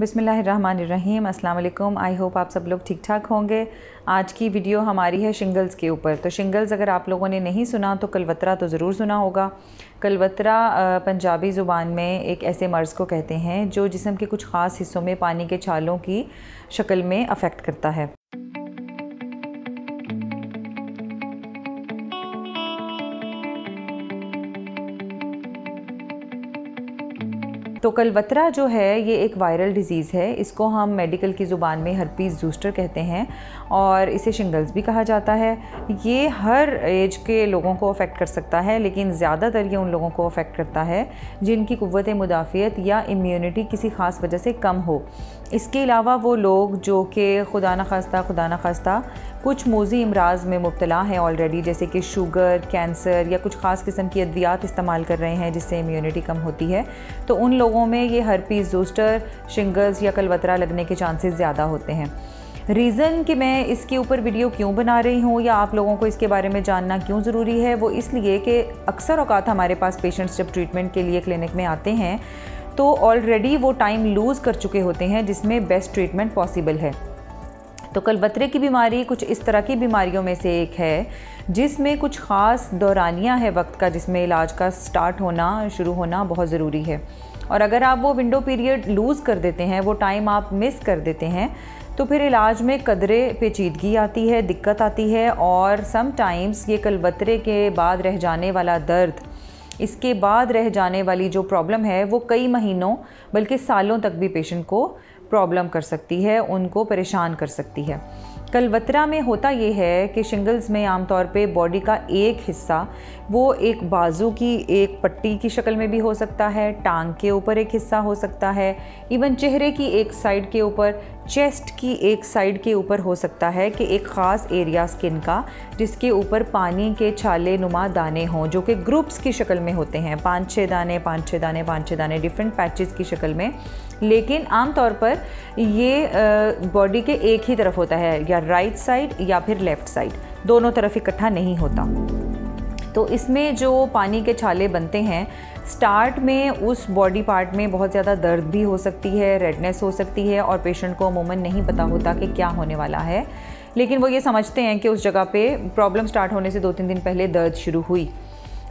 बिस्मिल्लाहिर्रहमानिर्रहीम, अस्सलाम वालेकुम। आई होप आप सब लोग ठीक ठाक होंगे। आज की वीडियो हमारी है शिंगल्स के ऊपर। तो शिंगल्स अगर आप लोगों ने नहीं सुना तो कलवतरा तो ज़रूर सुना होगा। कलवतरा पंजाबी ज़ुबान में एक ऐसे मर्ज़ को कहते हैं जो जिस्म के कुछ ख़ास हिस्सों में पानी के छालों की शक्ल में अफेक्ट करता है। तो कलवतरा जो है ये एक वायरल डिज़ीज़ है। इसको हम मेडिकल की ज़ुबान में हर्पीस ज़ूस्टर कहते हैं और इसे शिंगल्स भी कहा जाता है। ये हर एज के लोगों को अफेक्ट कर सकता है, लेकिन ज़्यादातर ये उन लोगों को अफेक्ट करता है जिनकी कुव्वत मुदाफ़ियत या इम्यूनिटी किसी ख़ास वजह से कम हो। इसके अलावा वो लोग जो कि खुदा न खास्ता कुछ मोज़ी अमराज में मुब्तला हैं ऑलरेडी, जैसे कि शुगर, कैंसर या कुछ ख़ास किस्म की अद्वियात इस्तेमाल कर रहे हैं जिससे इम्यूनिटी कम होती है, तो उन लोगों में ये हर्पीस ज़ोस्टर, शिंगल्स या कलवतरा लगने के चांसेस ज़्यादा होते हैं। रीज़न कि मैं इसके ऊपर वीडियो क्यों बना रही हूँ या आप लोगों को इसके बारे में जानना क्यों ज़रूरी है, वो इसलिए कि अक्सर औक़ात हमारे पास पेशेंट्स जब ट्रीटमेंट के लिए क्लिनिक में आते हैं तो ऑलरेडी वो टाइम लूज़ कर चुके होते हैं जिसमें बेस्ट ट्रीटमेंट पॉसिबल है। तो कलवतरे की बीमारी कुछ इस तरह की बीमारियों में से एक है जिसमें कुछ ख़ास दौरानिया है वक्त का, जिसमें इलाज का स्टार्ट होना, शुरू होना बहुत ज़रूरी है। और अगर आप वो विंडो पीरियड लूज़ कर देते हैं, वो टाइम आप मिस कर देते हैं, तो फिर इलाज में कदरे पेचीदगी आती है, दिक्कत आती है। और समटाइम्स ये कलवतरे के बाद रह जाने वाला दर्द, इसके बाद रह जाने वाली जो प्रॉब्लम है वो कई महीनों बल्कि सालों तक भी पेशेंट को प्रॉब्लम कर सकती है, उनको परेशान कर सकती है। कलवतरा में होता ये है कि शिंगल्स में आमतौर पे बॉडी का एक हिस्सा, वो एक बाजू की एक पट्टी की शक्ल में भी हो सकता है, टांग के ऊपर एक हिस्सा हो सकता है, इवन चेहरे की एक साइड के ऊपर, चेस्ट की एक साइड के ऊपर हो सकता है कि एक ख़ास एरिया स्किन का जिसके ऊपर पानी के छाले नुमा दाने हों जो कि ग्रुप्स की शक्ल में होते हैं, 5-6 दाने डिफरेंट पैचेस की शक्ल में। लेकिन आमतौर पर ये बॉडी के एक ही तरफ होता है, या राइट साइड या फिर लेफ़्ट साइड, दोनों तरफ इकट्ठा नहीं होता। तो इसमें जो पानी के छाले बनते हैं, स्टार्ट में उस बॉडी पार्ट में बहुत ज़्यादा दर्द भी हो सकती है, रेडनेस हो सकती है और पेशेंट को अमूमन नहीं पता होता कि क्या होने वाला है, लेकिन वो ये समझते हैं कि उस जगह पे प्रॉब्लम स्टार्ट होने से 2-3 दिन पहले दर्द शुरू हुई।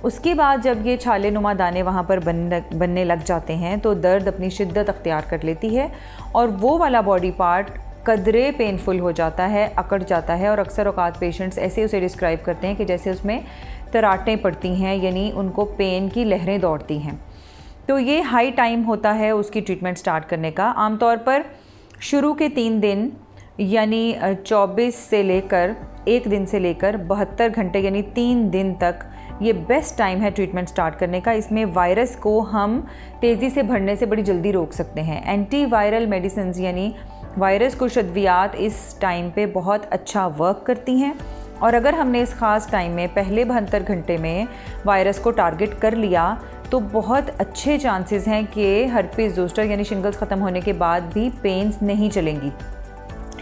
उसके बाद जब ये छाले नुमा दाने वहाँ पर बनने लग जाते हैं तो दर्द अपनी शिद्दत अख्तियार कर लेती है और वो वाला बॉडी पार्ट कदरे पेनफुल हो जाता है, अकड़ जाता है। और अक्सर औक़ात पेशेंट्स ऐसे उसे डिस्क्राइब करते हैं कि जैसे उसमें तराटें पड़ती हैं, यानी उनको पेन की लहरें दौड़ती हैं। तो ये हाई टाइम होता है उसकी ट्रीटमेंट स्टार्ट करने का। आमतौर पर शुरू के 3 दिन यानी 24 से लेकर 1 दिन से लेकर 72 घंटे यानी 3 दिन तक ये बेस्ट टाइम है ट्रीटमेंट स्टार्ट करने का। इसमें वायरस को हम तेज़ी से बढ़ने से बड़ी जल्दी रोक सकते हैं। एंटी वायरल मेडिसिन यानी वायरस कुछ अद्वियात इस टाइम पे बहुत अच्छा वर्क करती हैं और अगर हमने इस ख़ास टाइम में पहले 72 घंटे में वायरस को टारगेट कर लिया तो बहुत अच्छे चांसेस हैं कि हर्पीस ज़ोस्टर यानी शिंगल्स ख़त्म होने के बाद भी पेन्स नहीं चलेंगी।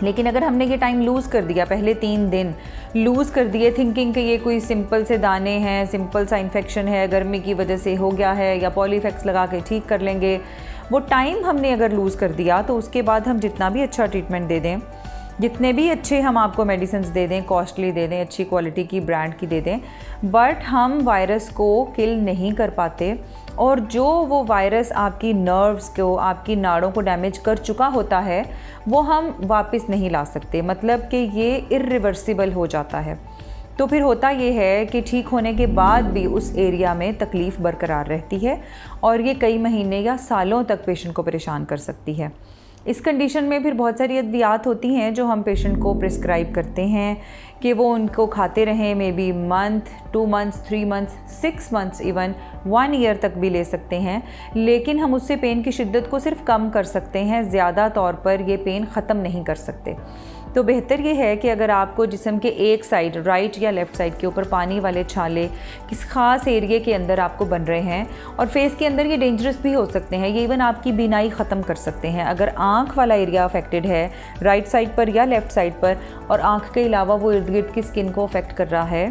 लेकिन अगर हमने ये टाइम लूज़ कर दिया, पहले 3 दिन लूज़ कर दिए थिंकिंग कि ये कोई सिंपल से दाने हैं, सिंपल सा इन्फेक्शन है, गर्मी की वजह से हो गया है या पॉलीफेक्स लगा के ठीक कर लेंगे, वो टाइम हमने अगर लूज़ कर दिया तो उसके बाद हम जितना भी अच्छा ट्रीटमेंट दे दें, जितने भी अच्छे हम आपको मेडिसिन दे दें, कॉस्टली दे दें, अच्छी क्वालिटी की ब्रांड की दे दें, बट हम वायरस को किल नहीं कर पाते। और जो वो वायरस आपकी नर्व्स को, आपकी नाड़ों को डैमेज कर चुका होता है वो हम वापस नहीं ला सकते, मतलब कि ये इर्रिवर्सिबल हो जाता है। तो फिर होता ये है कि ठीक होने के बाद भी उस एरिया में तकलीफ़ बरकरार रहती है और ये कई महीने या सालों तक पेशेंट को परेशान कर सकती है। इस कंडीशन में फिर बहुत सारी अद्वियात होती हैं जो हम पेशेंट को प्रिस्क्राइब करते हैं कि वो उनको खाते रहें, may be month, 2 months, 3 months, 6 months, even 1 year तक भी ले सकते हैं। लेकिन हम उससे पेन की शिद्दत को सिर्फ कम कर सकते हैं, ज़्यादा तौर पर ये पेन ख़त्म नहीं कर सकते। तो बेहतर ये है कि अगर आपको जिस्म के एक साइड, राइट या लेफ़्ट साइड के ऊपर पानी वाले छाले किस ख़ास एरिए के अंदर आपको बन रहे हैं, और फेस के अंदर ये डेंजरस भी हो सकते हैं, ये इवन आपकी बीनाई ख़त्म कर सकते हैं। अगर आँख वाला एरिया अफेक्टेड है, राइट साइड पर या लेफ़्ट साइड पर, और आँख के अलावा वो इर्द गिर्द की स्किन को अफेक्ट कर रहा है,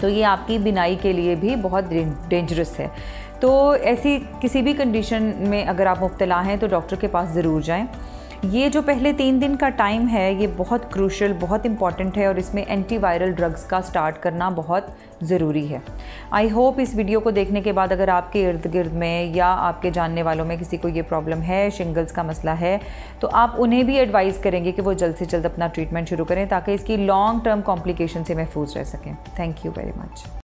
तो ये आपकी बीनाई के लिए भी बहुत डेंजरस है। तो ऐसी किसी भी कंडीशन में अगर आप मुब्तला हैं तो डॉक्टर के पास ज़रूर जाएं। ये जो पहले 3 दिन का टाइम है ये बहुत क्रूशल, बहुत इंपॉर्टेंट है और इसमें एंटीवायरल ड्रग्स का स्टार्ट करना बहुत ज़रूरी है। आई होप इस वीडियो को देखने के बाद अगर आपके इर्द गिर्द में या आपके जानने वालों में किसी को ये प्रॉब्लम है, शिंगल्स का मसला है, तो आप उन्हें भी एडवाइस करेंगे कि वो जल्द से जल्द अपना ट्रीटमेंट शुरू करें ताकि इसकी लॉन्ग टर्म कॉम्प्लिकेशन से महफूज रह सकें। Thank you very much.